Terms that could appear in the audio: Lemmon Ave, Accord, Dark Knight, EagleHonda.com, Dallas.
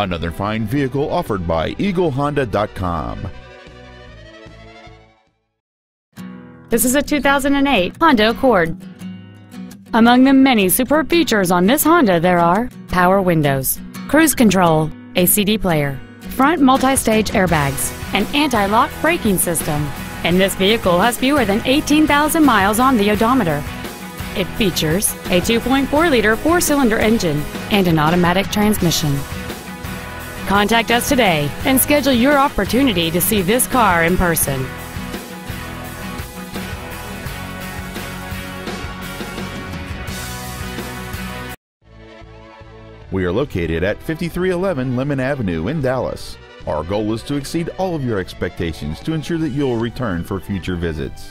Another fine vehicle offered by EagleHonda.com. This is a 2008 Honda Accord. Among the many superb features on this Honda, there are power windows, cruise control, a CD player, front multi-stage airbags, an anti-lock braking system, and this vehicle has fewer than 18,000 miles on the odometer. It features a 2.4-liter four-cylinder engine and an automatic transmission. Contact us today and schedule your opportunity to see this car in person. We are located at 5311 Lemmon Avenue in Dallas. Our goal is to exceed all of your expectations to ensure that you'll return for future visits.